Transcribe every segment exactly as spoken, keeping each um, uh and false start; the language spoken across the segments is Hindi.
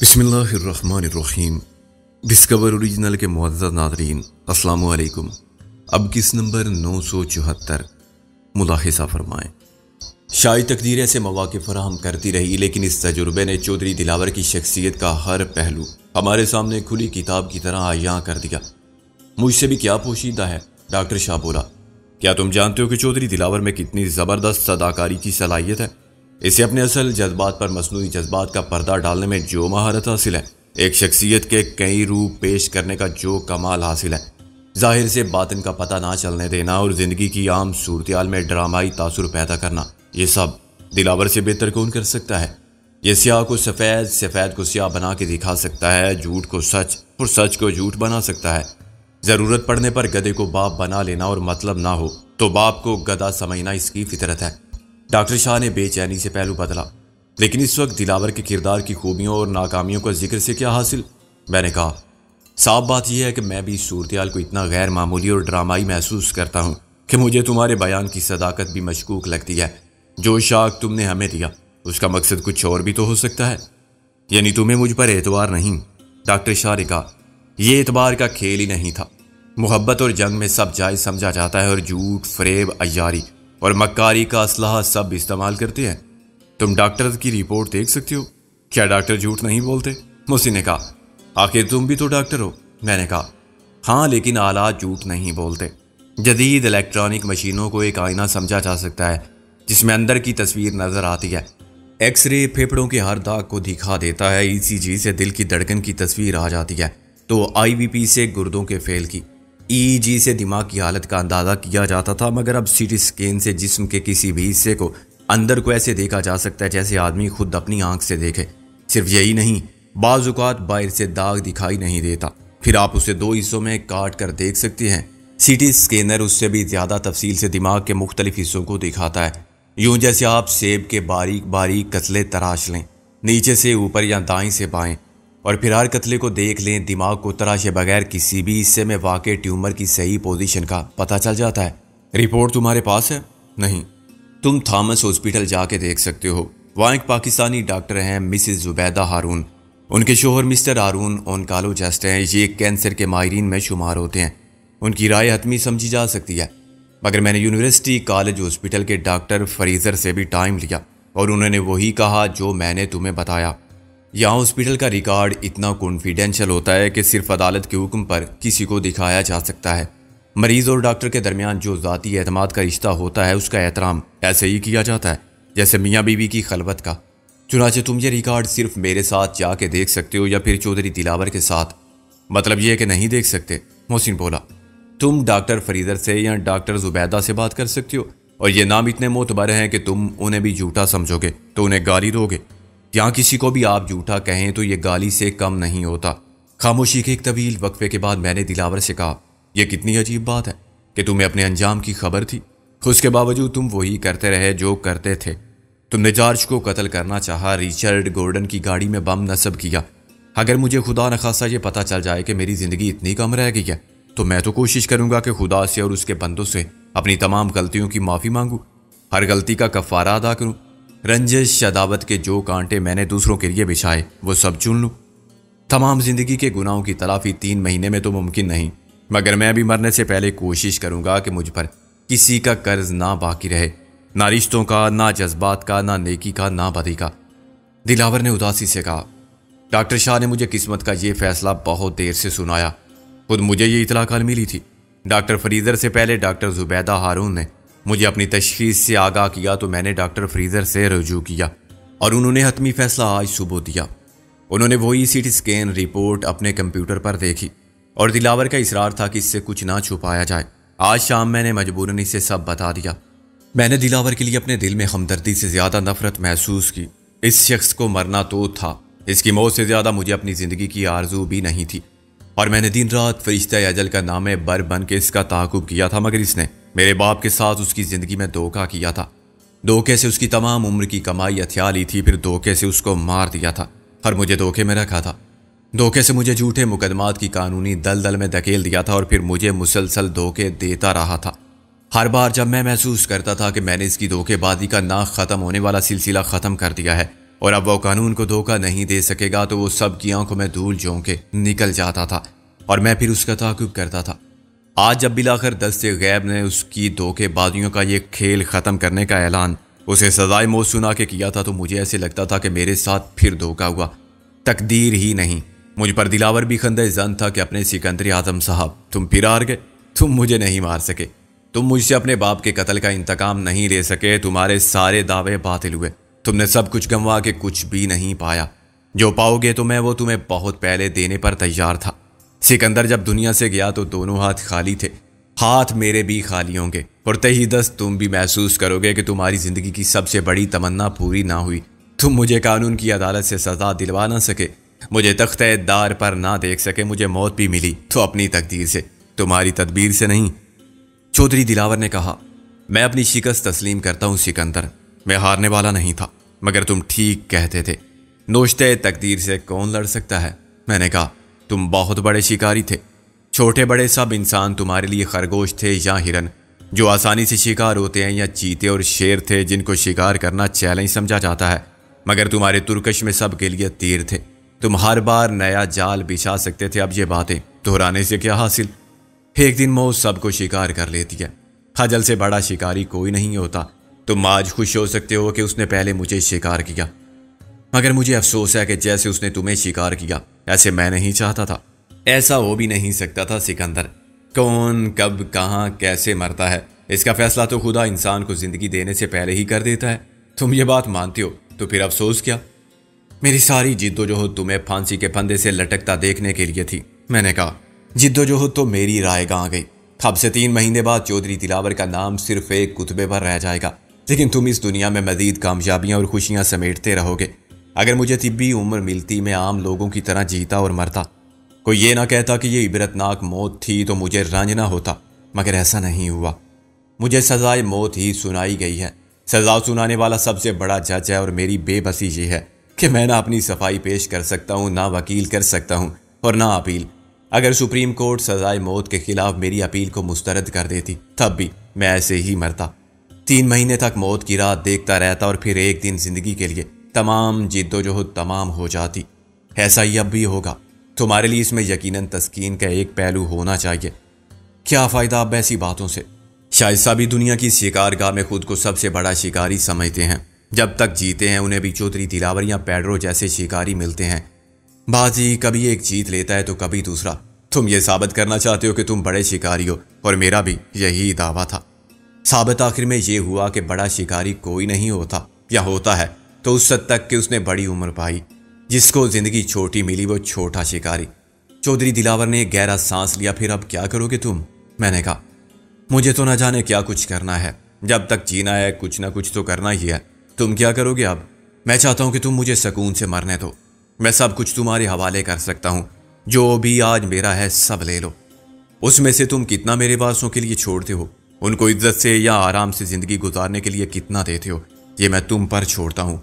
बिस्मिल्लाहिर्रहमानिर्रहीम। डिस्कवर ओरिजिनल के मुआज़्ज़ज़ नाज़रीन, अस्सलामु अलैकुम। अब किस नंबर नौ सौ चौहत्तर मुलाहिज़ा फरमाएँ। शायद तकदीर ऐसे मौक़े फराहम करती रही, लेकिन इस तजुर्बे ने चौधरी दिलावर की शख्सियत का हर पहलू हमारे सामने खुली किताब की तरह आया कर दिया। मुझसे भी क्या पोशीदा है, डॉक्टर शाह बोला। क्या तुम जानते हो कि चौधरी दिलावर में कितनी ज़बरदस्त सदाकारी की सलाहियत है। इसे अपने असल जज्बात पर मसनूई जज्बात का पर्दा डालने में जो महारत हासिल है, एक शख्सियत के कई रूप पेश करने का जो कमाल हासिल है, जाहिर से बातिन का पता ना चलने देना और ज़िंदगी की आम सूरतयाल में ड्रामाई तासुर पैदा करना, ये सब दिलावर से बेहतर कौन कर सकता है। ये स्याह को सफ़ेद, सफ़ेद को स्याह बना के दिखा सकता है, झूठ को सच और सच को झूठ बना सकता है। ज़रूरत पड़ने पर गधे को बाप बना लेना और मतलब ना हो तो बाप को गधा समझना इसकी फितरत है। डॉक्टर शाह ने बेचैनी से पहलू बदला। लेकिन इस वक्त दिलावर के किरदार की खूबियों और नाकामियों का जिक्र से क्या हासिल, मैंने कहा। साफ बात यह है कि मैं भी इस सूरतयाल को इतना गैर मामूली और ड्रामाई महसूस करता हूँ कि मुझे तुम्हारे बयान की सदाकत भी मशकूक लगती है। जो शाक तुमने हमें दिया उसका मकसद कुछ और भी तो हो सकता है। यानी तुम्हें मुझ पर एतबार नहीं, डॉक्टर शाह ने कहा। यह एतबार का खेल ही नहीं था। मोहब्बत और जंग में सब जायज़ समझा जाता है और झूठ, फरेब, अय्यारी और मक्कारी का असलाह सब इस्तेमाल करते हैं। तुम डॉक्टर की रिपोर्ट देख सकते हो, क्या डॉक्टर झूठ नहीं बोलते? मुसी ने कहा। आखिर तुम भी तो डॉक्टर हो, मैंने कहा। हाँ, लेकिन आलात झूठ नहीं बोलते। जदीद इलेक्ट्रॉनिक मशीनों को एक आईना समझा जा सकता है जिसमें अंदर की तस्वीर नज़र आती है। एक्सरे फेफड़ों के हर दाग को दिखा देता है, ई सी जी से दिल की धड़कन की तस्वीर आ जाती है, तो आई वी पी से गुर्दों के फेल की, ई ई जी से दिमाग की हालत का अंदाज़ा किया जाता था। मगर अब सी टी स्कैन से जिस्म के किसी भी हिस्से को, अंदर को ऐसे देखा जा सकता है जैसे आदमी खुद अपनी आंख से देखे। सिर्फ यही नहीं, बाज़ औक़ात बाहर से दाग दिखाई नहीं देता, फिर आप उसे दो हिस्सों में काट कर देख सकते हैं। सी टी स्कैनर उससे भी ज़्यादा तफसील से दिमाग के मुख्तलिफ हिस्सों को दिखाता है, यूँ जैसे आप सेब के बारीक बारीक कतले तराश लें, नीचे से ऊपर या दाएँ से बाएँ, और फिर हर कतले को देख लें। दिमाग को तराशे बगैर किसी भी हिस्से में वाकई ट्यूमर की सही पोजीशन का पता चल जाता है। रिपोर्ट तुम्हारे पास है? नहीं। तुम थॉमस हॉस्पिटल जाके देख सकते हो, वहाँ एक पाकिस्तानी डॉक्टर हैं, मिसेस जुबैदा हारून। उनके शोहर मिस्टर हारून ऑनकोलॉजिस्ट हैं, ये कैंसर के माहिरीन में शुमार होते हैं। उनकी राय हतमी समझी जा सकती है। मगर मैंने यूनिवर्सिटी कॉलेज हॉस्पिटल के डॉक्टर फ्रेजर से भी टाइम लिया और उन्होंने वही कहा जो मैंने तुम्हें बताया। यहाँ हॉस्पिटल का रिकॉर्ड इतना कॉन्फिडेंशियल होता है कि सिर्फ अदालत के हुक्म पर किसी को दिखाया जा सकता है। मरीज और डॉक्टर के दरमियान जो ज़ाती एतमाद का रिश्ता होता है उसका एहतराम ऐसे ही किया जाता है जैसे मियाँ बीवी की खलवत का। चुनाचे तुम ये रिकॉर्ड सिर्फ मेरे साथ जाके देख सकते हो या फिर चौधरी दिलावर के साथ। मतलब यह कि नहीं देख सकते, मोहसिन बोला। तुम डॉक्टर फरीदर से या डॉक्टर जुबैदा से बात कर सकते हो, और ये नाम इतने मोतबर हैं कि तुम उन्हें भी झूठा समझोगे तो उन्हें गाली दोगे। यहाँ किसी को भी आप झूठा कहें तो ये गाली से कम नहीं होता। खामोशी के एक तवील वक्फे के बाद मैंने दिलावर से कहा, यह कितनी अजीब बात है कि तुम्हें अपने अंजाम की खबर थी, उसके बावजूद तुम वही करते रहे जो करते थे। तुमने जॉर्ज को कत्ल करना चाहा, रिचर्ड गॉर्डन की गाड़ी में बम नस्ब किया। अगर मुझे खुदा न खासा ये पता चल जाए कि मेरी ज़िंदगी इतनी कम रह गई है तो मैं तो कोशिश करूँगा कि खुदा से और उसके बंदों से अपनी तमाम गलतियों की माफ़ी मांगूँ, हर गलती का कफ़ारा अदा करूँ, रंजिश शदावत के जो कांटे मैंने दूसरों के लिए बिछाए वो सब चुन लूँ। तमाम ज़िंदगी के गुनाहों की तलाफी तीन महीने में तो मुमकिन नहीं, मगर मैं भी मरने से पहले कोशिश करूँगा कि मुझ पर किसी का कर्ज ना बाकी रहे, ना रिश्तों का, ना जज्बात का, ना नेकी का, ना बदी का, दिलावर ने उदासी से कहा। डॉक्टर शाह ने मुझे किस्मत का ये फैसला बहुत देर से सुनाया, खुद मुझे ये इतला कल मिली थी। डॉक्टर फरीदर से पहले डॉक्टर जुबैदा हारून ने मुझे अपनी तशखीस से आगाह किया तो मैंने डॉक्टर फ्रेजर से रजू किया और उन्होंने हतमी फैसला आज सुबह दिया। उन्होंने वही सीटी स्कैन रिपोर्ट अपने कंप्यूटर पर देखी और दिलावर का इसरार था कि इससे कुछ ना छुपाया जाए। आज शाम मैंने मजबूरन इसे सब बता दिया। मैंने दिलावर के लिए अपने दिल में हमदर्दी से ज़्यादा नफरत महसूस की। इस शख्स को मरना तो था, इसकी मौत से ज़्यादा मुझे अपनी ज़िंदगी की आरजू भी नहीं थी। और मैंने दिन रात फरिश्ता अजल का नामे बर बन के इसका ताक़ुब किया था, मगर इसने मेरे बाप के साथ उसकी ज़िंदगी में धोखा किया था। धोखे से उसकी तमाम उम्र की कमाई हथिया ली थी, फिर धोखे से उसको मार दिया था और मुझे धोखे में रखा था। धोखे से मुझे झूठे मुकदमात की कानूनी दलदल में धकेल दिया था और फिर मुझे मुसलसल धोखे देता रहा था। हर बार जब मैं महसूस करता था कि मैंने इसकी धोखेबाजी का ना ख़त्म होने वाला सिलसिला ख़त्म कर दिया है और अब वो कानून को धोखा नहीं दे सकेगा, तो वो सब की आंखों में धूल झोंक के निकल जाता था और मैं फिर उसका ताकुब करता था। आज जब बिलाखिर दस्ते गैब ने उसकी धोखेबाजियों का ये खेल ख़त्म करने का ऐलान उसे सजाए मौत सुना के किया था, तो मुझे ऐसे लगता था कि मेरे साथ फिर धोखा हुआ, तकदीर ही नहीं। मुझ पर दिलावर भी खंदे जन था कि अपने सिकंदर आजम साहब तुम फिर हार गए, तुम मुझे नहीं मार सके, तुम मुझसे अपने बाप के कत्ल का इंतकाम नहीं ले सके, तुम्हारे सारे दावे बातिल हुए, तुमने सब कुछ गंवा के कुछ भी नहीं पाया, जो पाओगे तो मैं वो तुम्हें बहुत पहले देने पर तैयार था। सिकंदर जब दुनिया से गया तो दोनों हाथ खाली थे, हाथ मेरे भी खाली होंगे और तही दस्त तुम भी महसूस करोगे कि तुम्हारी ज़िंदगी की सबसे बड़ी तमन्ना पूरी ना हुई। तुम मुझे कानून की अदालत से सज़ा दिलवा ना सके, मुझे तख्ते दार पर ना देख सके, मुझे मौत भी मिली तो अपनी तकदीर से, तुम्हारी तदबीर से नहीं। चौधरी दिलावर ने कहा, मैं अपनी शिकस्त तस्लीम करता हूँ सिकंदर, मैं हारने वाला नहीं था, मगर तुम ठीक कहते थे, नोश्ते तकदीर से कौन लड़ सकता है। मैंने कहा, तुम बहुत बड़े शिकारी थे, छोटे बड़े सब इंसान तुम्हारे लिए खरगोश थे या हिरन, जो आसानी से शिकार होते हैं, या चीते और शेर थे जिनको शिकार करना चैलेंज समझा जाता है, मगर तुम्हारे तुर्कश में सब के लिए तीर थे, तुम हर बार नया जाल बिछा सकते थे। अब ये बातें दोहराने से क्या हासिल, एक दिन मौत सबको शिकार कर लेती है, हजल से बड़ा शिकारी कोई नहीं होता। तुम आज खुश हो सकते हो कि उसने पहले मुझे शिकार किया, मगर मुझे अफसोस है कि जैसे उसने तुम्हें शिकार किया ऐसे मैं नहीं चाहता था, ऐसा हो भी नहीं सकता था। सिकंदर, कौन कब कहाँ कैसे मरता है इसका फैसला तो खुदा इंसान को जिंदगी देने से पहले ही कर देता है, तुम ये बात मानते हो तो फिर अफसोस क्या। मेरी सारी जिद्दोजहद तुम्हें फांसी के फंदे से लटकता देखने के लिए थी। मैंने कहा, जिद्दोजहद तो मेरी राय गां गई, अब से तीन महीने बाद चौधरी दिलावर का नाम सिर्फ एक कुतबे पर रह जाएगा, लेकिन तुम इस दुनिया में मजीद कामयाबियाँ और खुशियाँ समेटते रहोगे। अगर मुझे तिब्बी उम्र मिलती, मैं आम लोगों की तरह जीता और मरता, कोई ये ना कहता कि ये इबरतनाक मौत थी तो मुझे रंज ना होता, मगर ऐसा नहीं हुआ, मुझे सजाए मौत ही सुनाई गई है। सजा सुनाने वाला सबसे बड़ा जज है और मेरी बेबसी ये है कि मैं ना अपनी सफाई पेश कर सकता हूँ, ना वकील कर सकता हूँ और ना अपील। अगर सुप्रीम कोर्ट सजाए मौत के खिलाफ मेरी अपील को मुस्तरद कर देती, तब भी मैं ऐसे ही मरता। तीन महीने तक मौत की रात देखता रहता और फिर एक दिन जिंदगी के लिए तमाम जिद्दोजहद तमाम हो जाती। ऐसा ही अब भी होगा, तुम्हारे लिए इसमें यकीनन तस्कीन का एक पहलू होना चाहिए। क्या फ़ायदा अब ऐसी बातों से, शायद सभी दुनिया की शिकारगाह में खुद को सबसे बड़ा शिकारी समझते हैं, जब तक जीते हैं उन्हें भी चौधरी दिलावर या पेड्रो जैसे शिकारी मिलते हैं, बाजी कभी एक जीत लेता है तो कभी दूसरा। तुम ये साबित करना चाहते हो कि तुम बड़े शिकारी हो और मेरा भी यही दावा था। साबित आखिर में यह हुआ कि बड़ा शिकारी कोई नहीं होता, या होता है तो उस हद तक कि उसने बड़ी उम्र पाई, जिसको जिंदगी छोटी मिली वो छोटा शिकारी। चौधरी दिलावर ने गहरा सांस लिया। फिर अब क्या करोगे तुम? मैंने कहा, मुझे तो ना जाने क्या कुछ करना है, जब तक जीना है कुछ ना कुछ तो करना ही है, तुम क्या करोगे अब? मैं चाहता हूं कि तुम मुझे सुकून से मरने दो, मैं सब कुछ तुम्हारे हवाले कर सकता हूं, जो भी आज मेरा है सब ले लो, उसमें से तुम कितना मेरे वारिसों के लिए छोड़ते हो, उनको इज्जत से या आराम से ज़िंदगी गुजारने के लिए कितना देते हो, ये मैं तुम पर छोड़ता हूँ।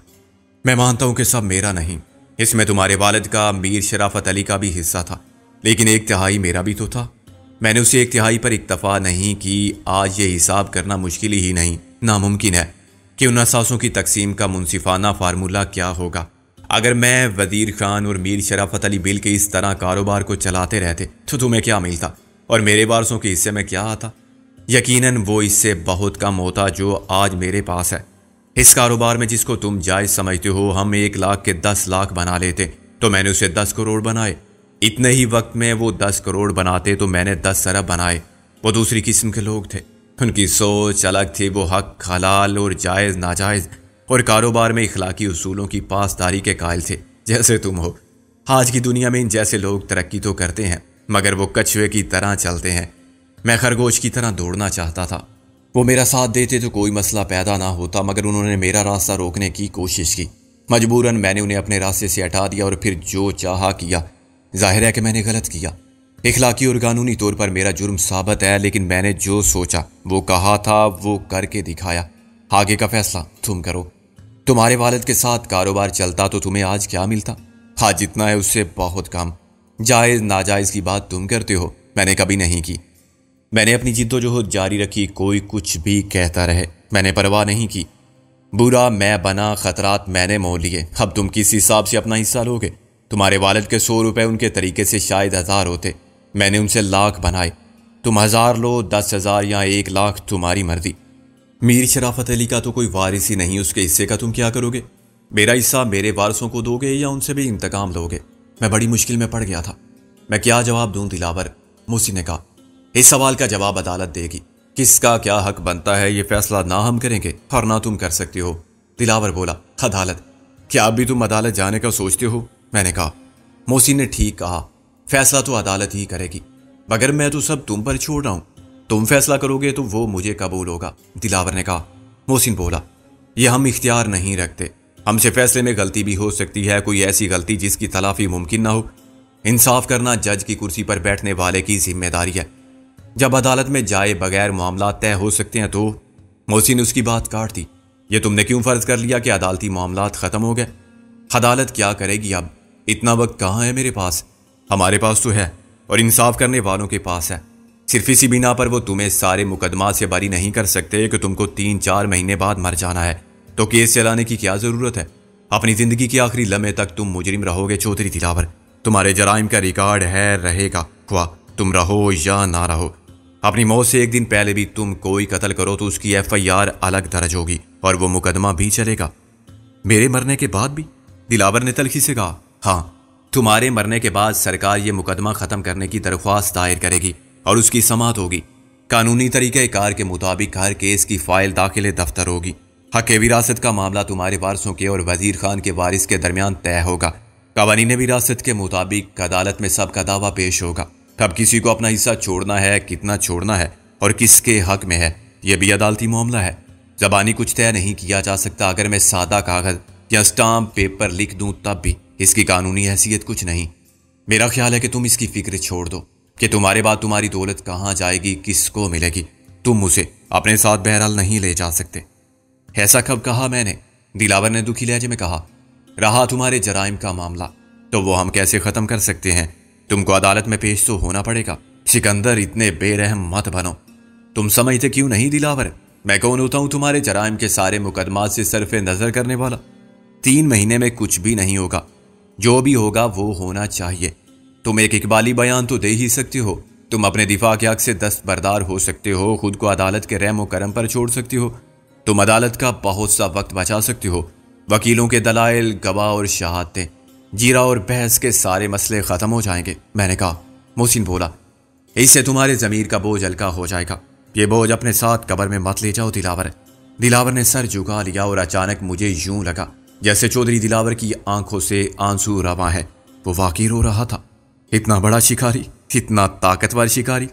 मैं मानता हूँ कि सब मेरा नहीं, इसमें तुम्हारे वालिद का, मीर शराफत अली का भी हिस्सा था, लेकिन एक तिहाई मेरा भी तो था, मैंने उसी एक तिहाई पर इक्तफा नहीं की। आज ये हिसाब करना मुश्किल ही नहीं, नामुमकिन है कि उन असासों की तकसीम का मुनसिफाना फार्मूला क्या होगा। अगर मैं, वजीर खान और मीर शराफत अली बिल के इस तरह कारोबार को चलाते रहते तो तुम्हें क्या मिलता और मेरे वारसों के हिस्से में क्या आता? यकीनन वो इससे बहुत कम होता जो आज मेरे पास है। इस कारोबार में जिसको तुम जायज़ समझते हो, हम एक लाख के दस लाख बना लेते तो मैंने उसे दस करोड़ बनाए, इतने ही वक्त में वो दस करोड़ बनाते तो मैंने दस अरब बनाए। वो दूसरी किस्म के लोग थे, उनकी सोच अलग थी, वो हक हलाल और जायज़ नाजायज़ और कारोबार में इखलाकी उसूलों की पासदारी के कायल थे, जैसे तुम हो। आज की दुनिया में इन जैसे लोग तरक्की तो करते हैं, मगर वो कछुए की तरह चलते हैं। मैं खरगोश की तरह दौड़ना चाहता था, वो मेरा साथ देते तो कोई मसला पैदा ना होता, मगर उन्होंने मेरा रास्ता रोकने की कोशिश की। मजबूरन मैंने उन्हें अपने रास्ते से हटा दिया और फिर जो चाहा किया। जाहिर है कि मैंने गलत किया, इखलाकी और कानूनी तौर पर मेरा जुर्म साबित है, लेकिन मैंने जो सोचा वो कहा था, वो करके दिखाया। आगे का फैसला तुम करो। तुम्हारे वालिद के साथ कारोबार चलता तो तुम्हें आज क्या मिलता? हाँ, जितना है उससे बहुत कम। जायज़ नाजायज़ की बात तुम करते हो, मैंने कभी नहीं की। मैंने अपनी जिद्दोजहद जारी रखी, कोई कुछ भी कहता रहे, मैंने परवाह नहीं की। बुरा मैं बना, खतरात मैंने मोल लिए। अब तुम किस हिसाब से अपना हिस्सा लोगे? तुम्हारे वालिद के सौ रुपए उनके तरीके से शायद हज़ार होते, मैंने उनसे लाख बनाए। तुम हज़ार लो, दस हज़ार या एक लाख, तुम्हारी मर्जी। मीर शराफत अली का तो कोई वारिस ही नहीं, उसके हिस्से का तुम क्या करोगे? मेरा हिस्सा मेरे वारसों को दोगे या उनसे भी इंतकाम लोगे? मैं बड़ी मुश्किल में पड़ गया था। मैं क्या जवाब दूं दिलावर? मूसी ने कहा, इस सवाल का जवाब अदालत देगी। किसका क्या हक बनता है ये फैसला ना हम करेंगे और ना तुम कर सकते हो। दिलावर बोला, अदालत? क्या अब भी तुम अदालत जाने का सोचते हो? मैंने कहा। मोहसिन ने ठीक कहा, फैसला तो अदालत ही करेगी, मगर मैं तो सब तुम पर छोड़ रहा हूँ। तुम फैसला करोगे तो वो मुझे कबूल होगा, दिलावर ने कहा। मोहसिन बोला, यह हम इख्तियार नहीं रखते, हमसे फैसले में गलती भी हो सकती है, कोई ऐसी गलती जिसकी तलाफी मुमकिन ना हो। इंसाफ करना जज की कुर्सी पर बैठने वाले की जिम्मेदारी है। जब अदालत में जाए बगैर मामला तय हो सकते हैं तो। मोहसिन उसकी बात काट दी, ये तुमने क्यों फर्ज कर लिया कि अदालती मामला ख़त्म हो गए? अदालत क्या करेगी अब? इतना वक्त कहाँ है मेरे पास? हमारे पास तो है और इंसाफ करने वालों के पास है। सिर्फ इसी बिना पर वो तुम्हें सारे मुकदमा से बारी नहीं कर सकते कि तुमको तीन चार महीने बाद मर जाना है, तो केस चलाने की क्या ज़रूरत है? अपनी ज़िंदगी के आखिरी लम्हे तक तुम मुजरिम रहोगे चौधरी दिलावर। तुम्हारे जराइम का रिकॉर्ड है, रहेगा, ख्वा तुम रहो या ना रहो। अपनी मौत से एक दिन पहले भी तुम कोई कत्ल करो तो उसकी एफ आई आर अलग दर्ज होगी और वो मुकदमा भी चलेगा। मेरे मरने के बाद भी? दिलावर ने तलखी से कहा। हाँ, तुम्हारे मरने के बाद सरकार ये मुकदमा ख़त्म करने की दरख्वास्त दायर करेगी और उसकी समाअत होगी। कानूनी तरीक़ेकार के मुताबिक हर केस की फ़ाइल दाखिले दफ्तर होगी। हक़ विरासत का मामला तुम्हारे वारसों के और वज़ीर खान के वारिस के दरमियान तय होगा। कवानीन विरासत के मुताबिक अदालत में सबका दावा पेश होगा। अब किसी को अपना हिस्सा छोड़ना है, कितना छोड़ना है और किसके हक में है, यह भी अदालती मामला है। ज़बानी कुछ तय नहीं किया जा सकता। अगर मैं सादा कागज़ या स्टाम्प पेपर लिख दूं तब भी इसकी कानूनी हैसियत कुछ नहीं। मेरा ख्याल है कि तुम इसकी फिक्र छोड़ दो कि तुम्हारे बाद तुम्हारी दौलत कहाँ जाएगी, किसको मिलेगी। तुम उसे अपने साथ बहरहाल नहीं ले जा सकते। ऐसा कब कहा मैंने? दिलावर ने दुखी लहजे में कहा। रहा तुम्हारे जराइम का मामला, तो वो हम कैसे ख़त्म कर सकते हैं? तुमको अदालत में पेश तो होना पड़ेगा। सिकंदर, इतने बेरहम मत बनो। तुम समझते क्यों नहीं दिलावर? मैं कौन होता हूँ तुम्हारे जराइम के सारे मुकदमा से सरफे नज़र करने वाला? तीन महीने में कुछ भी नहीं होगा। जो भी होगा वो होना चाहिए। तुम एक इकबाली बयान तो दे ही सकते हो। तुम अपने दिफा के हक से दस्तबरदार हो सकते हो। खुद को अदालत के रहम व करम पर छोड़ सकते हो। तुम अदालत का बहुत सा वक्त बचा सकते हो। वकीलों के दलाइल, गवाह और शहादतें, जीरा और बहस के सारे मसले ख़त्म हो जाएंगे, मैंने कहा। मोहसिन बोला, इससे तुम्हारे ज़मीर का बोझ हल्का हो जाएगा। ये बोझ अपने साथ कब्र में मत ले जाओ दिलावर। दिलावर ने सर झुका लिया और अचानक मुझे यूं लगा जैसे चौधरी दिलावर की आंखों से आंसू रवा है। वो वाकई रो रहा था। इतना बड़ा शिकारी, इतना ताकतवर शिकारी,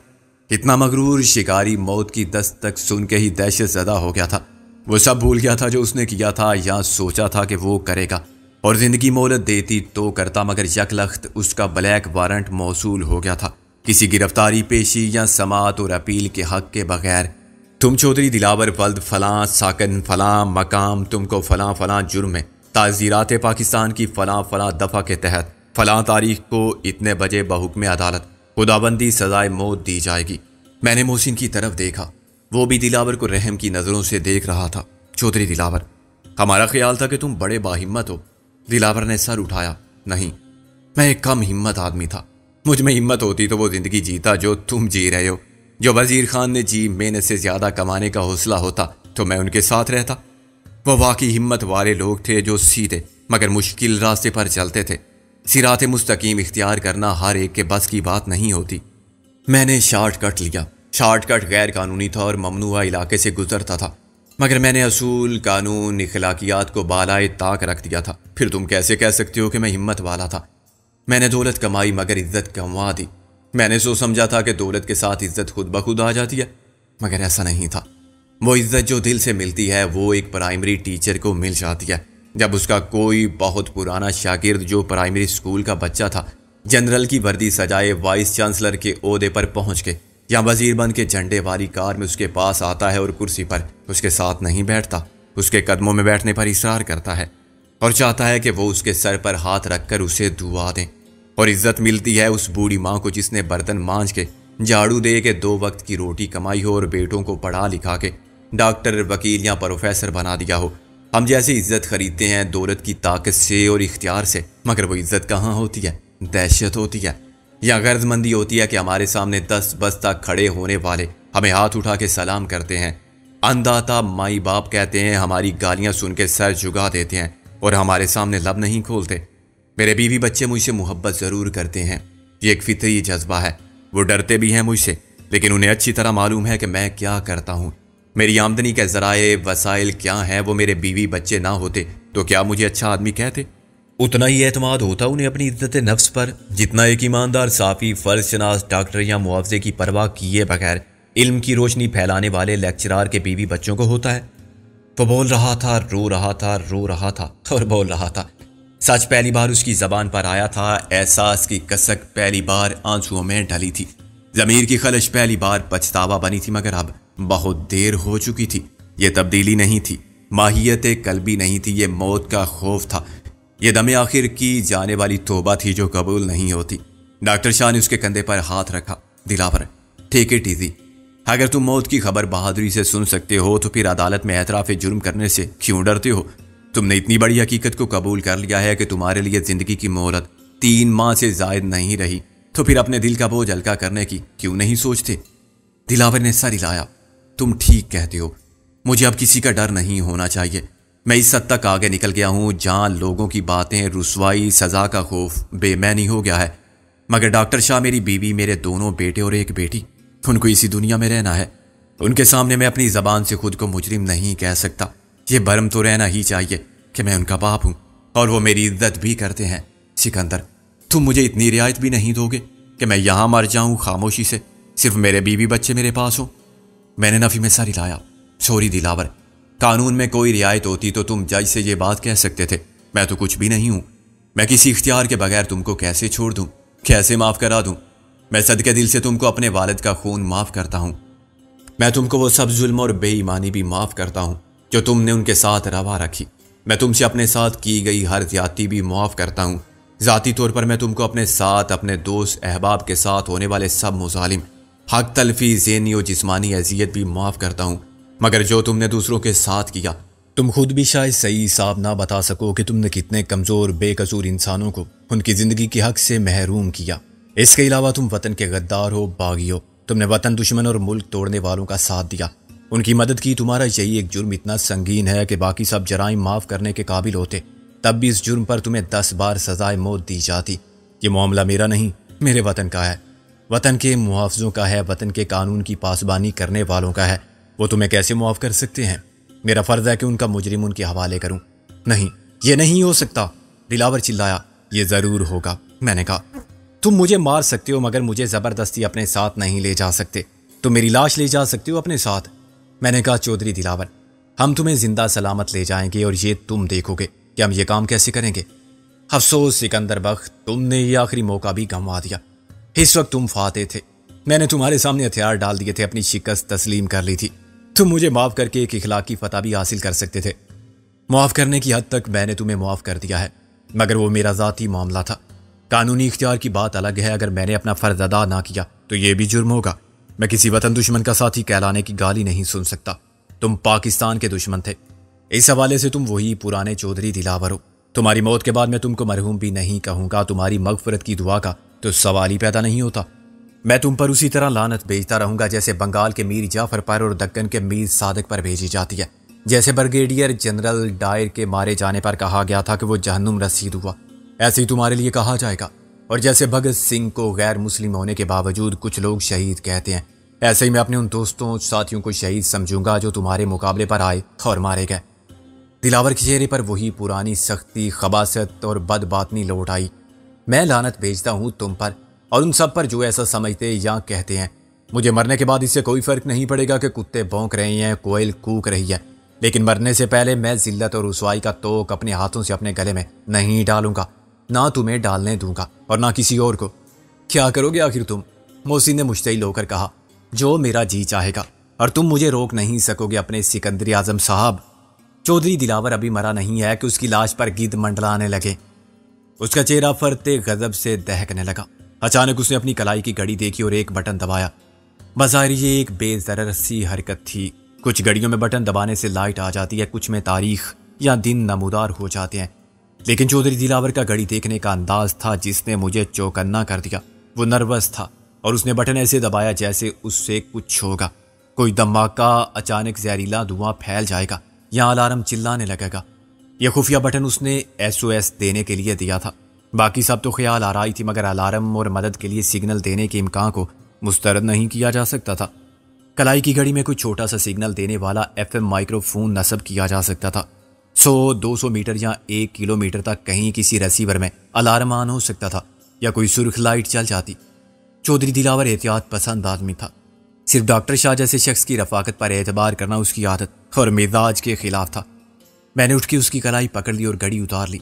इतना मगरूर शिकारी मौत की दस्तक सुन के ही दहशत ज़दा हो गया था। वो सब भूल गया था जो उसने किया था या सोचा था कि वो करेगा। और ज़िंदगी मोहलत देती तो करता, मगर यकलख्त उसका ब्लैक वारंट मौसूल हो गया था। किसी गिरफ्तारी, पेशी या समात और अपील के हक़ के बगैर। तुम चौधरी दिलावर वल्द फ़लाँ, साकन फ़लाँ मकाम, तुमको फ़लाँ फ़लाँ जुर्म में ताज़ीरात पाकिस्तान की फ़लाँ फ़लाँ दफ़ा के तहत फ़लाँ तारीख को इतने बजे बहुक्म अदालत खुदाबंदी सजाए मौत दी जाएगी। मैंने मोहसिन की तरफ देखा, वो भी दिलावर को रहम की नज़रों से देख रहा था। चौधरी दिलावर, हमारा ख्याल था कि तुम बड़े बाहिम्मत हो। दिलावर ने सर उठाया। नहीं, मैं एक कम हिम्मत आदमी था। मुझ में हिम्मत होती तो वो ज़िंदगी जीता जो तुम जी रहे हो। जो वज़ीर खान ने जी मेहनत से ज़्यादा कमाने का हौसला होता तो मैं उनके साथ रहता। वो वाकई हिम्मत वाले लोग थे जो सीधे मगर मुश्किल रास्ते पर चलते थे। सिराते मुस्तकीम इख्तियार करना हर एक के बस की बात नहीं होती। मैंने शार्ट कट लिया। शार्ट कट गैर कानूनी था और ममनुआ इलाके से गुजरता था, मगर मैंने असूल, कानून, इखलाकियात को बालाए ताक रख दिया था। फिर तुम कैसे कह सकते हो कि मैं हिम्मत वाला था? मैंने दौलत कमाई मगर इज्जत कमवा दी। मैंने सो समझा था कि दौलत के साथ इज्जत खुद ब खुद आ जाती है, मगर ऐसा नहीं था। वो इज्जत जो दिल से मिलती है वो एक प्राइमरी टीचर को मिल जाती है। जब उसका कोई बहुत पुराना शागिर्द जो प्राइमरी स्कूल का बच्चा था, जनरल की वर्दी सजाए वाइस चांसलर के ओहदे पर पहुँच के या वजीर बन के झंडे वाली कार में उसके पास आता है और कुर्सी पर उसके साथ नहीं बैठता, उसके कदमों में बैठने पर इसरार करता है और चाहता है कि वो उसके सर पर हाथ रखकर उसे दुआ दें। और इज्जत मिलती है उस बूढ़ी माँ को जिसने बर्तन मांझ के, झाड़ू दे के दो वक्त की रोटी कमाई हो और बेटों को पढ़ा लिखा के डॉक्टर, वकील या प्रोफेसर बना दिया हो हम जैसी इज्जत खरीदते हैं दौलत की ताकत से और इख्तियार से, मगर वो इज्जत कहाँ होती है, दहशत होती है या गर्जमंदी होती है कि हमारे सामने दस बस्ता खड़े होने वाले हमें हाथ उठा के सलाम करते हैं, अंधाता माई बाप कहते हैं, हमारी गालियाँ सुन के सर झुका देते हैं और हमारे सामने लब नहीं खोलते। मेरे बीवी बच्चे मुझसे मोहब्बत ज़रूर करते हैं, ये एक फितरी जज्बा है, वो डरते भी हैं मुझसे, लेकिन उन्हें अच्छी तरह मालूम है कि मैं क्या करता हूँ। मेरी आमदनी के ज़राए वसाइल क्या हैं, वो मेरे बीवी बच्चे ना होते तो क्या मुझे अच्छा आदमी कहते? उतना ही एतमाद होता उन्हें अपनी इज्जत नफ्स पर जितना एक ईमानदार साफ़ी फर्जशनास डॉक्टर या मुआवजे की परवाह किए बगैर इल्म की रोशनी फैलाने वाले लेक्चरार के बीवी बच्चों को होता है। वो बोल रहा था, रो रहा था, रो रहा था और बोल रहा था। सच पहली बार उसकी ज़बान पर आया था, एहसास की कसक पहली बार आंसुओं में ढली थी, ज़मीर की खलश पहली बार पछतावा बनी थी, मगर अब बहुत देर हो चुकी थी। ये तब्दीली नहीं थी, माहियत कल्बी नहीं थी, ये मौत का खौफ था, ये दमे आखिर की जाने वाली तौबा थी जो कबूल नहीं होती। डॉक्टर शाह ने उसके कंधे पर हाथ रखा। दिलावर, टेक इट इजी, अगर तुम मौत की खबर बहादुरी से सुन सकते हो तो फिर अदालत में एतराफ़ जुर्म करने से क्यों डरते हो? तुमने इतनी बड़ी हकीकत को कबूल कर लिया है कि तुम्हारे लिए ज़िंदगी की मोहलत तीन माह से जायद नहीं रही, तो फिर अपने दिल का बोझ हल्का करने की क्यों नहीं सोचते? दिलावर ने सर हिलाया। तुम ठीक कहते हो, मुझे अब किसी का डर नहीं होना चाहिए। मैं इस हद तक आगे निकल गया हूँ जहाँ लोगों की बातें, रुसवाई, सज़ा का खौफ बेमैनी हो गया है। मगर डॉक्टर शाह, मेरी बीवी, मेरे दोनों बेटे और एक बेटी, उनको इसी दुनिया में रहना है। उनके सामने मैं अपनी ज़बान से खुद को मुजरिम नहीं कह सकता। ये भरम तो रहना ही चाहिए कि मैं उनका बाप हूँ और वो मेरी इज्जत भी करते हैं। सिकंदर, तुम मुझे इतनी रियायत भी नहीं दोगे कि मैं यहाँ मर जाऊँ खामोशी से, सिर्फ मेरे बीवी बच्चे मेरे पास हों। मैंने नफ़ी में सर हिलाया। सॉरी दिलावर, कानून में कोई रियायत होती तो तुम जज से ये बात कह सकते थे। मैं तो कुछ भी नहीं हूँ, मैं किसी इख्तियार के बगैर तुमको कैसे छोड़ दूँ, कैसे माफ़ करा दूँ? मैं सदके दिल से तुमको अपने वालिद का खून माफ़ करता हूँ। मैं तुमको वो सब जुल्म और बेईमानी भी माफ़ करता हूँ जो तुमने उनके साथ रवा रखी। मैं तुमसे अपने साथ की गई हर ज़्यादती भी माफ़ करता हूँ। ज़ाती तौर पर मैं तुमको अपने साथ, अपने दोस्त अहबाब के साथ होने वाले सब मुजालिम, हक तलफी, ज़हनी और जिस्मानी अजियत भी माफ़ करता हूँ। मगर जो तुमने दूसरों के साथ किया, तुम खुद भी शायद सही साफ ना बता सको कि तुमने कितने कमज़ोर बेकसूर इंसानों को उनकी ज़िंदगी के हक़ से महरूम किया। इसके अलावा तुम वतन के गद्दार हो, बागी हो। तुमने वतन दुश्मन और मुल्क तोड़ने वालों का साथ दिया, उनकी मदद की। तुम्हारा यही एक जुर्म इतना संगीन है कि बाकी सब जराइम माफ़ करने के काबिल होते, तब भी इस जुर्म पर तुम्हें दस बार सजाए मौत दी जाती। ये मामला मेरा नहीं, मेरे वतन का है, वतन के मुहाफ़िज़ों का है, वतन के कानून की पासबानी करने वालों का है। वो तुम्हें कैसे मुआफ़ कर सकते हैं? मेरा फ़र्ज़ है कि उनका मुजरिम उनके हवाले करूं। नहीं, ये नहीं हो सकता, दिलावर चिल्लाया। ये ज़रूर होगा, मैंने कहा। तुम मुझे मार सकते हो मगर मुझे ज़बरदस्ती अपने साथ नहीं ले जा सकते। तुम मेरी लाश ले जा सकते हो अपने साथ, मैंने कहा। चौधरी दिलावर, हम तुम्हें ज़िंदा सलामत ले जाएंगे और ये तुम देखोगे कि हम ये काम कैसे करेंगे। अफसोस सिकंदर बख्त, तुमने ये आखिरी मौका भी गंवा दिया। इस वक्त तुम फाते थे, मैंने तुम्हारे सामने हथियार डाल दिए थे, अपनी शिकस्त तस्लीम कर ली थी। तुम मुझे माफ़ करके एक इखलाकी फ़तह भी हासिल कर सकते थे। माफ़ करने की हद तक मैंने तुम्हें माफ़ कर दिया है, मगर वो मेरा ज़ाती मामला था। कानूनी इख्तियार की बात अलग है, अगर मैंने अपना फ़र्ज अदा ना किया तो ये भी जुर्म होगा। मैं किसी वतन दुश्मन का साथी कहलाने की गाली नहीं सुन सकता। तुम पाकिस्तान के दुश्मन थे, इस हवाले से तुम वही पुराने चौधरी दिलावर हो। तुम्हारी मौत के बाद मैं तुमको मरहूम भी नहीं कहूँगा। तुम्हारी मगफरत की दुआ का तो सवाल ही पैदा नहीं होता। मैं तुम पर उसी तरह लानत भेजता रहूँगा जैसे बंगाल के मीर जाफ़र पर और दक्कन के मीर सादिक पर भेजी जाती है, जैसे ब्रिगेडियर जनरल डायर के मारे जाने पर कहा गया था कि वो जहन्नुम रसीद हुआ, ऐसे ही तुम्हारे लिए कहा जाएगा। और जैसे भगत सिंह को गैर मुस्लिम होने के बावजूद कुछ लोग शहीद कहते हैं, ऐसे ही मैं अपने उन दोस्तों साथियों को शहीद समझूंगा जो तुम्हारे मुकाबले पर आए और मारे गए। दिलावर के चेहरे पर वही पुरानी सख्ती, खबासत और बदबातनी लौट आई। मैं लानत भेजता हूँ तुम पर और उन सब पर जो ऐसा समझते या कहते हैं। मुझे मरने के बाद इससे कोई फ़र्क नहीं पड़ेगा कि कुत्ते भौंक रहे हैं, कोयल कूक रही है, लेकिन मरने से पहले मैं जिल्लत और रुसवाई का तोक अपने हाथों से अपने गले में नहीं डालूंगा, ना तुम्हें डालने दूंगा और ना किसी और को। क्या करोगे आखिर तुम? मोहसिन ने मुश्तिल होकर कहा। जो मेरा जी चाहेगा, और तुम मुझे रोक नहीं सकोगे अपने सिकंदर आज़म साहब। चौधरी दिलावर अभी मरा नहीं है कि उसकी लाश पर गिद्ध मंडराने लगे। उसका चेहरा फरते गजब से दहकने लगा। अचानक उसने अपनी कलाई की घड़ी देखी और एक बटन दबाया। बज़ाहिर ये एक बेज़रर सी हरकत थी। कुछ घड़ियों में बटन दबाने से लाइट आ जाती है, कुछ में तारीख। या दिन नमूदार हो जाते हैं। लेकिन चौधरी दिलावर का घड़ी देखने का अंदाज था जिसने मुझे चौकन्ना कर दिया। वो नर्वस था और उसने बटन ऐसे दबाया जैसे उससे कुछ होगा, कोई धमाका, अचानक जहरीला धुआं फैल जाएगा या अलार्म चिल्लाने लगेगा। यह खुफिया बटन उसने एस ओ एस देने के लिए दिया था। बाकी सब तो ख्याल आ रही थी, मगर अलार्म और मदद के लिए सिग्नल देने के इम्कान को मुस्तरद नहीं किया जा सकता था। कलाई की घड़ी में कोई छोटा सा सिग्नल देने वाला एफ एम माइक्रोफोन नस्ब किया जा सकता था। सौ दो सौ मीटर या एक किलोमीटर तक कहीं किसी रिसीवर में अलार्म ऑन हो सकता था या कोई सुर्ख लाइट चल जाती। चौधरी दिलावर एहतियात पसंद आदमी था। सिर्फ डॉक्टर शाह जैसे शख्स की रफाकत पर एतबार करना उसकी आदत और मिजाज के खिलाफ था। मैंने उठ के उसकी कलाई पकड़ ली और घड़ी उतार ली।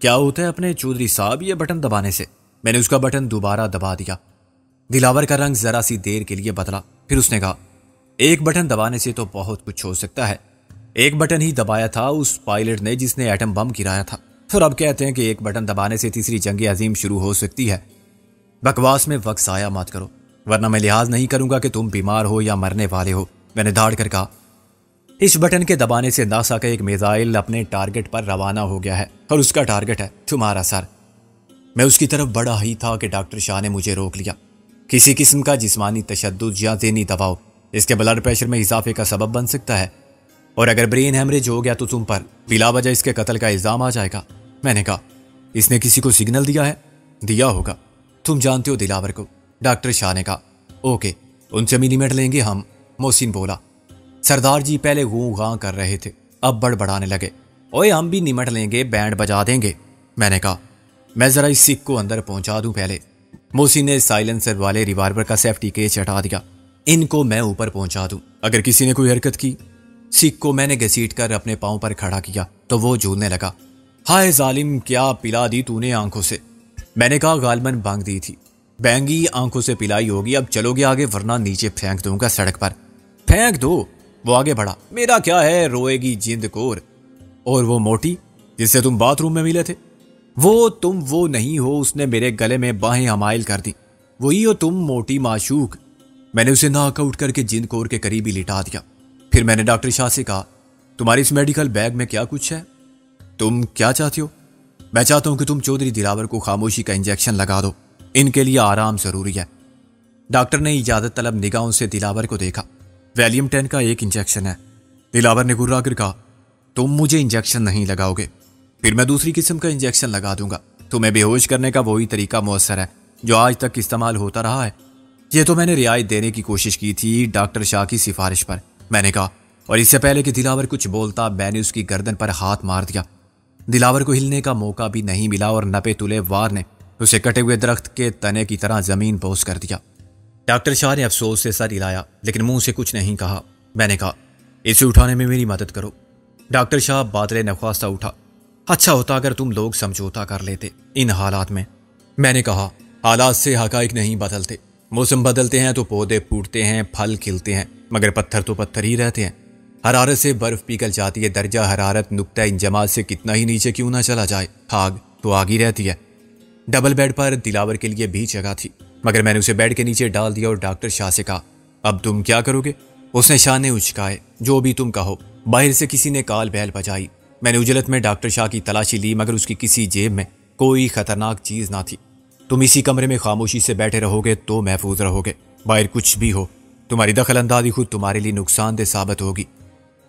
क्या होता है अपने चौधरी साहब ये बटन दबाने से। मैंने उसका बटन दोबारा दबा दिया। दिलावर का रंग जरा सी देर के लिए बदला, फिर उसने कहा, एक बटन दबाने से तो बहुत कुछ हो सकता है। एक बटन ही दबाया था उस पायलट ने जिसने एटम बम गिराया था, और अब कहते हैं कि एक बटन दबाने से तीसरी जंग अजीम शुरू हो सकती है। बकवास में वक्त ज़ाया मत करो, वरना मैं लिहाज नहीं करूंगा कि तुम बीमार हो या मरने वाले हो। मैंने दाड़ कर कहा, इस बटन के दबाने से नासा का एक मिसाइल अपने टारगेट पर रवाना हो गया है और उसका टारगेट है तुम्हारा सर। मैं उसकी तरफ बढ़ा ही था कि डॉक्टर शाह ने मुझे रोक लिया। किसी किस्म का जिस्मानी तशद्दुद या ज़हनी दबाव इसके ब्लड प्रेशर में इजाफे का सबब बन सकता है, और अगर ब्रेन हेमरेज हो गया तो तुम पर बिला वजह इसके कत्ल का इल्ज़ाम आ जाएगा। मैंने कहा, इसने किसी को सिग्नल दिया है? दिया होगा, तुम जानते हो दिलावर को। डॉक्टर शाह ने कहा, ओके उनसे मिलीमीटर लेंगे हम, मोहसिन बोला। सरदार जी पहले गूं गां कर रहे थे, अब बड़बड़ाने लगे, ओए हम भी निमट लेंगे, बैंड बजा देंगे। मैंने कहा, मैं ज़रा इस सिख को अंदर पहुंचा दूं पहले। मोहसिन ने साइलेंसर वाले रिवाल्वर का सेफ्टी केस हटा दिया। इनको मैं ऊपर पहुंचा दूं, अगर किसी ने कोई हरकत की। सिख को मैंने घसीट कर अपने पाँव पर खड़ा किया तो वो झूलने लगा। हाय जालिम, क्या पिला दी तूने आंखों से। मैंने कहा, गालमन भांग दी थी, बैंगी आंखों से पिलाई होगी, अब चलोगे आगे वरना नीचे फेंक दूंगा सड़क पर। फेंक दो, वो आगे बढ़ा, मेरा क्या है, रोएगी जिंद कोर। और वो मोटी जिससे तुम बाथरूम में मिले थे, वो तुम वो नहीं हो। उसने मेरे गले में बाहें हमाइल कर दी। वही हो तुम, मोटी माशूक। मैंने उसे नॉकआउट करके जिंद कोर के करीब ही लिटा दिया। फिर मैंने डॉक्टर शाह से कहा, तुम्हारी इस मेडिकल बैग में क्या कुछ है, तुम क्या चाहती हो। मैं चाहता हूँ कि तुम चौधरी दिलावर को खामोशी का इंजेक्शन लगा दो, इनके लिए आराम ज़रूरी है। डॉक्टर ने इजाज़त तलब निगाहों से दिलावर को देखा। वैलियम टेन का एक इंजेक्शन है। दिलावर ने गुर्रा कर कहा, तुम मुझे इंजेक्शन नहीं लगाओगे, फिर मैं दूसरी किस्म का इंजेक्शन लगा दूंगा। तुम्हें बेहोश करने का वही तरीका मौसर है जो आज तक इस्तेमाल होता रहा है। यह तो मैंने रियायत देने की कोशिश की थी डॉक्टर शाह की सिफारिश पर, मैंने कहा। और इससे पहले कि दिलावर कुछ बोलता, मैंने उसकी गर्दन पर हाथ मार दिया। दिलावर को हिलने का मौका भी नहीं मिला और नपे तुले वार ने उसे कटे हुए दरख्त के तने की तरह जमीन बोस कर दिया। डॉक्टर शाह ने अफसोस से सर हिलाया, लेकिन मुंह से कुछ नहीं कहा। मैंने कहा, इसे उठाने में मेरी मदद करो। डॉक्टर शाह बादले नख्वास्ता उठा। अच्छा होता अगर तुम लोग समझौता कर लेते इन हालात में। मैंने कहा, हालात से हकाइक नहीं बदलते। मौसम बदलते हैं तो पौधे फूटते हैं, फल खिलते हैं, मगर पत्थर तो पत्थर ही रहते हैं। हरारत से बर्फ़ पिघल जाती है। दर्जा हरारत नुक्ता इंजमात से कितना ही नीचे क्यों ना चला जाए, आग तो आग ही रहती है। डबल बेड पर दिलावर के लिए भी जगह थी, मगर मैंने उसे बेड के नीचे डाल दिया और डॉक्टर शाह से कहा, अब तुम क्या करोगे। उसने शाने उचकाए, जो भी तुम कहो। बाहर से किसी ने काल बहल बजाई। मैंने उजलत में डॉक्टर शाह की तलाशी ली, मगर उसकी किसी जेब में कोई ख़तरनाक चीज़ ना थी। तुम इसी कमरे में खामोशी से बैठे रहोगे तो महफूज रहोगे। बाहर कुछ भी हो, तुम्हारी दखल अंदाजी खुद तुम्हारे लिए नुकसानदेह साबित होगी।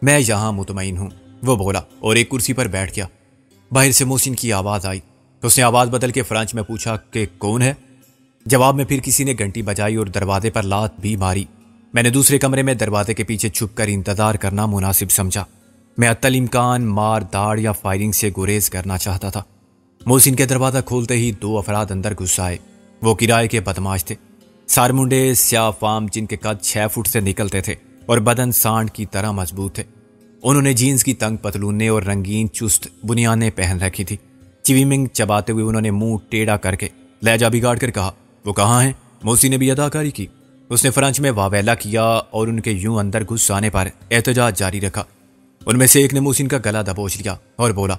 मैं यहाँ मुतमईन हूँ, वो बोला और एक कुर्सी पर बैठ गया। बाहर से मोहसिन की आवाज़ आई। उसने आवाज़ बदल के फ्रांच में पूछा कि कौन है। जवाब में फिर किसी ने घंटी बजाई और दरवाजे पर लात भी मारी। मैंने दूसरे कमरे में दरवाजे के पीछे छुपकर इंतजार करना मुनासिब समझा। मैं अत्तल इम्कान मार दाड़ या फायरिंग से गुरेज करना चाहता था। मोहसिन के दरवाज़ा खोलते ही दो अफराद अंदर घुस आए। वो किराए के बदमाश थे, सारमुंडे स्याह फाम, जिनके कद छः फुट से निकलते थे और बदन सांड की तरह मजबूत थे। उन्होंने जीन्स की तंग पतलूने और रंगीन चुस्त बुनियाने पहन रखी थी। चिविमिंग चबाते हुए उन्होंने मुंह टेढ़ा करके लहजा बिगाड़ कर कहा, वो कहाँ हैं। मोहसिन ने भी अदाकारी की। उसने फ्रेंच में वावेला किया और उनके यूं अंदर घुस आने पर एहतजाज जारी रखा। उनमें से एक ने मोहसिन का गला दबोच लिया और बोला,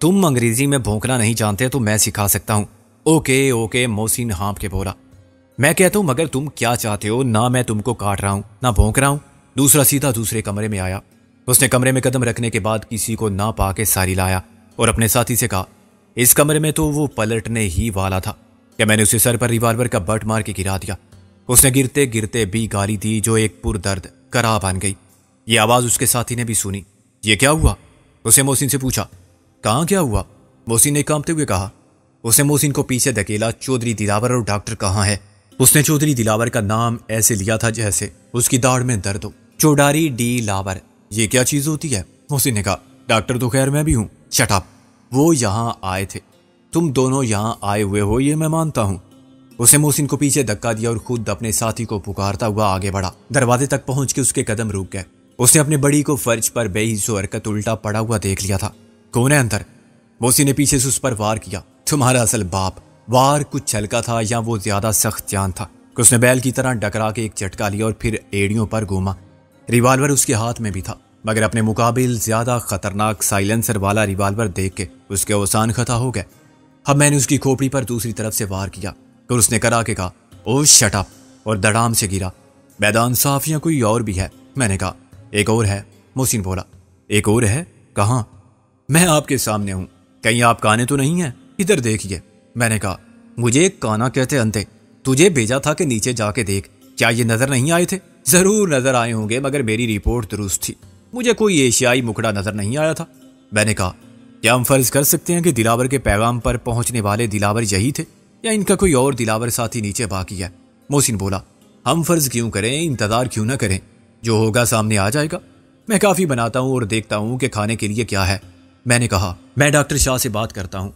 तुम अंग्रेजी में भौंकना नहीं जानते तो मैं सिखा सकता हूँ। ओके ओके, मोहसिन हाँप के बोला, मैं कहता हूँ मगर तुम क्या चाहते हो। ना मैं तुमको काट रहा हूँ ना भौंक रहा हूँ। दूसरा सीधा दूसरे कमरे में आया। उसने कमरे में कदम रखने के बाद किसी को ना पा के सारी लाया और अपने साथी से कहा, इस कमरे में तो वो पलटने ही वाला था कि मैंने उसे सर पर रिवाल्वर का बट मार के गिरा दिया। उसने गिरते गिरते भी गाली दी जो एक पुरदर्द कराह बन गई। ये आवाज़ उसके साथी ने भी सुनी। ये क्या हुआ? उसने मोहसिन से पूछा। कहाँ क्या हुआ? मोहसिन ने कांपते हुए कहा। उसने मोहसिन को पीछे धकेला। चौधरी दिलावर और डॉक्टर कहाँ है? उसने चौधरी दिलावर का नाम ऐसे लिया था जैसे उसकी दाढ़ में दर्द हो। चौधारी दिलावर, ये क्या चीज़ होती है? मोहसिन ने कहा। डॉक्टर तो खैर मैं भी हूँ। शट अप, वो यहाँ आए थे, तुम दोनों यहाँ आए हुए हो ये मैं मानता हूँ। उसने मोहसिन को पीछे धक्का दिया और खुद अपने साथी को पुकारता हुआ आगे बढ़ा। दरवाजे तक पहुँच के उसके कदम रुक गए। उसने अपने बड़ी को फर्श पर बेहिसो हरकत उल्टा पड़ा हुआ देख लिया था। कौन है अंदर? मोहसिन ने पीछे से उस पर वार किया। तुम्हारा असल बाप। वार कुछ हल्का था या वो ज्यादा सख्त जान था। उसने बैल की तरह डकरा के एक झटका लिया और फिर एड़ियों पर घूमा। रिवाल्वर उसके हाथ में भी था, मगर अपने मुकाबिल ज्यादा खतरनाक साइलेंसर वाला रिवाल्वर देख के उसके औसान खता हो गए। अब मैंने उसकी खोपड़ी पर दूसरी तरफ से वार किया और उसने करा के कहा, ओ शट अप, और दड़ाम से गिरा। मैदान साफ या कोई और भी है? मैंने कहा। एक और है, मोहसिन बोला। एक और है? कहाँ? मैं आपके सामने हूँ। कहीं आप काने तो नहीं हैं? इधर देखिए। मैंने कहा। मुझे काना कहते अंते, तुझे भेजा था कि नीचे जाके देख। क्या ये नज़र नहीं आए थे? ज़रूर नज़र आए होंगे, मगर मेरी रिपोर्ट दुरुस्त थी। मुझे कोई एशियाई मुखड़ा नज़र नहीं आया था। मैंने कहा, क्या हम फर्ज कर सकते हैं कि दिलावर के पैगाम पर पहुँचने वाले दिलावर यही थे या इनका कोई और दिलावर साथी नीचे बाकी है? मोहसिन बोला, हम फर्ज क्यों करें, इंतज़ार क्यों ना करें, जो होगा सामने आ जाएगा। मैं काफ़ी बनाता हूँ और देखता हूँ कि खाने के लिए क्या है। मैंने कहा, मैं डॉक्टर शाह से बात करता हूँ।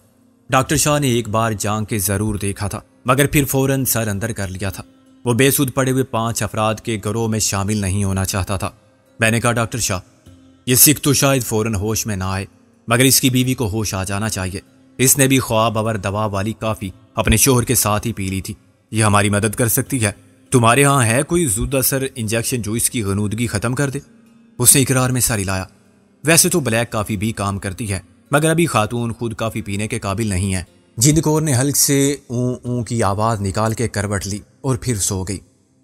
डॉक्टर शाह ने एक बार जांग के ज़रूर देखा था, मगर फिर फ़ौरन सर अंदर कर लिया था। वो बेसुध पड़े हुए पांच अफराद के गिरोह में शामिल नहीं होना चाहता था। मैंने कहा, डॉक्टर शाह, ये सिख तो शायद फ़ौरन होश में ना आए, मगर इसकी बीवी को होश आ जाना चाहिए। इसने भी ख्वाब और दवा वाली काफ़ी अपने शोहर के साथ ही पी ली थी। ये हमारी मदद कर सकती है। तुम्हारे यहाँ है कोई जुद असर इंजेक्शन जो इसकी गनूदगी ख़त्म कर दे? उसने इकरार में सर हिलाया। वैसे तो ब्लैक काफ़ी भी काम करती है, मगर अभी खातून खुद काफ़ी पीने के काबिल नहीं है। जिंदकौर ने हल्क से ऊं ऊं की आवाज़ निकाल के करवट ली और फिर सो गई।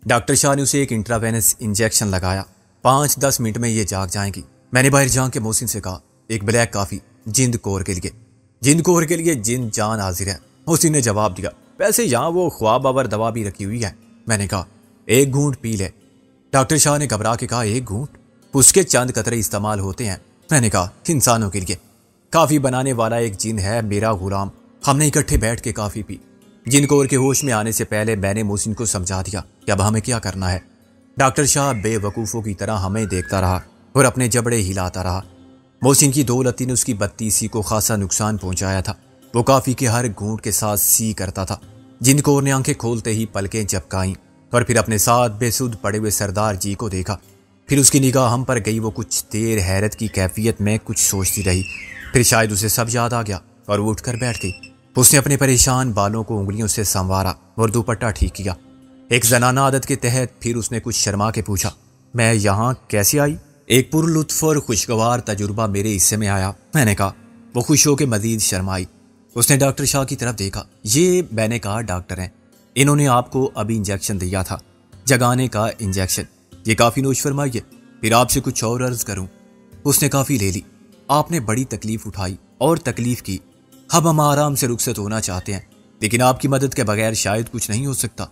डॉक्टर शाह ने उसे एक इंट्रावेनस इंजेक्शन लगाया। पाँच दस मिनट में ये जाग जाएंगी। मैंने बाहर जाग के मोहसिन से कहा, एक ब्लैक काफ़ी जिंदकौर के लिए। जिंदकौर के लिए जिंद जान हाजिर है। मोहसिन ने जवाब दिया, वैसे यहाँ वो ख्वाब आवर दवा भी रखी हुई है। मैंने कहा, एक घूंट पी ले। डॉक्टर शाह ने घबरा के कहा, एक घूंट? उसके चंद कतरे इस्तेमाल होते हैं। मैंने कहा, इंसानों के लिए। काफ़ी बनाने वाला एक जिन है, मेरा गुलाम। हमने इकट्ठे बैठ के काफ़ी पी। जिंदकौर के होश में आने से पहले मैंने मोहसिन को समझा दिया कि अब हमें क्या करना है। डॉक्टर शाह बेवकूफ़ों की तरह हमें देखता रहा और अपने जबड़े हिलाता रहा। मोहसिन की दो लती ने उसकी बत्तीसी को खासा नुकसान पहुँचाया था। वो काफ़ी के हर घूंट के साथ सी करता था। जिंदकौर ने आंखें खोलते ही पलकें झपकाईं और फिर अपने साथ बेसुध पड़े हुए सरदार जी को देखा। फिर उसकी निगाह हम पर गई। वो कुछ देर हैरत की कैफियत में कुछ सोचती रही। फिर शायद उसे सब याद आ गया और वो उठकर बैठ गई। उसने अपने परेशान बालों को उंगलियों से संवारा और दुपट्टा ठीक किया। एक जनाना आदत के तहत फिर उसने कुछ शर्मा के पूछा, मैं यहाँ कैसे आई? एक पुरलुत्फ और खुशगवार तजुर्बा मेरे हिस्से में आया। मैंने कहा। वो खुश होकर मजीद शर्माई। उसने डॉक्टर शाह की तरफ देखा। ये, मैंने कहा, डॉक्टर हैं। इन्होंने आपको अभी इंजेक्शन दिया था, जगाने का इंजेक्शन। ये काफ़ी नोश फरमाइए, फिर आपसे कुछ और अर्ज़ करूं। उसने काफ़ी ले ली। आपने बड़ी तकलीफ़ उठाई और तकलीफ़ की। अब हम आराम से रुखसत होना चाहते हैं, लेकिन आपकी मदद के बगैर शायद कुछ नहीं हो सकता।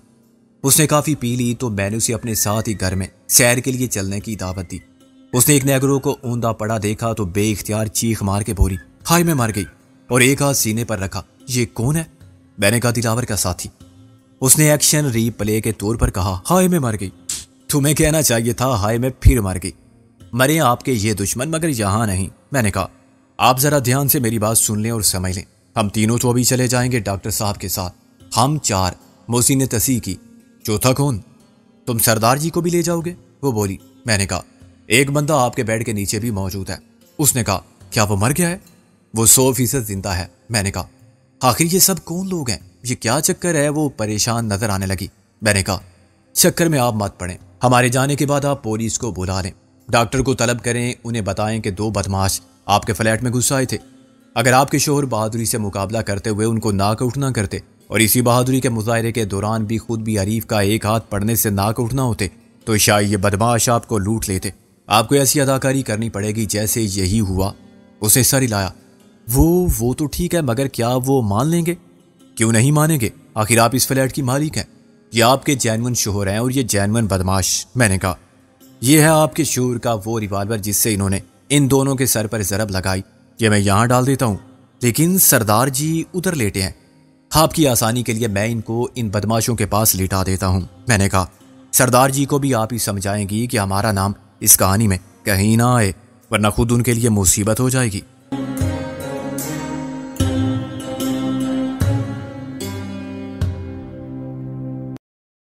उसने काफ़ी पी ली तो मैंने उसे अपने साथ ही घर में सैर के लिए चलने की दावत दी। उसने एक नेगरो को ऊंधा पड़ा देखा तो बेइख्तियार चीख मार के बोली, हाय मैं मर गई, और एक हाथ सीने पर रखा। ये कौन है? मैंने कहा, दिलावर का साथी। उसने एक्शन रीप्ले के तौर पर कहा, हाय मैं मर गई। तुम्हें कहना चाहिए था, हाय मैं फिर मर गई। मरे आपके ये दुश्मन, मगर यहाँ नहीं। मैंने कहा, आप ज़रा ध्यान से मेरी बात सुन लें और समझ लें। हम तीनों तो अभी चले जाएंगे डॉक्टर साहब के साथ। हम चार। मोहसिन ने तस्दीक की। चौथा कौन? तुम सरदार जी को भी ले जाओगे? वो बोली। मैंने कहा, एक बंदा आपके बेड के नीचे भी मौजूद है। उसने कहा, क्या वो मर गया है? वो सौ फीसद जिंदा है। मैंने कहा, आखिर ये सब कौन लोग हैं, ये क्या चक्कर है? वो परेशान नजर आने लगी। मैंने कहा, चक्कर में आप मत पड़ें। हमारे जाने के बाद आप पुलिस को बुला लें, डॉक्टर को तलब करें, उन्हें बताएं कि दो बदमाश आपके फ्लैट में घुस आए थे। अगर आपके शोहर बहादुरी से मुकाबला करते हुए उनको नाकआउट ना करते और इसी बहादुरी के मुजाहरे के दौरान भी खुद भी हरीफ का एक हाथ पड़ने से नाकआउट ना होते, तो शायद ये बदमाश आपको लूट लेते। आपको ऐसी अदाकारी करनी पड़ेगी जैसे यही हुआ। उसने सर हिलाया। वो वो तो ठीक है, मगर क्या वो मान लेंगे? क्यों नहीं मानेंगे, आखिर आप इस फ्लैट की मालिक हैं। ये आपके जैनवन शोहर हैं और ये जैनवन बदमाश। मैंने कहा, यह है आपके शोहर का वो रिवाल्वर जिससे इन्होंने इन दोनों के सर पर जरब लगाई। यह मैं यहाँ डाल देता हूँ, लेकिन सरदार जी उधर लेटे हैं, आपकी आसानी के लिए मैं इनको इन बदमाशों के पास लिटा देता हूँ। मैंने कहा, सरदार जी को भी आप ही समझाएंगी कि हमारा नाम इस कहानी में कहीं ना आए, वरना खुद उनके लिए मुसीबत हो जाएगी।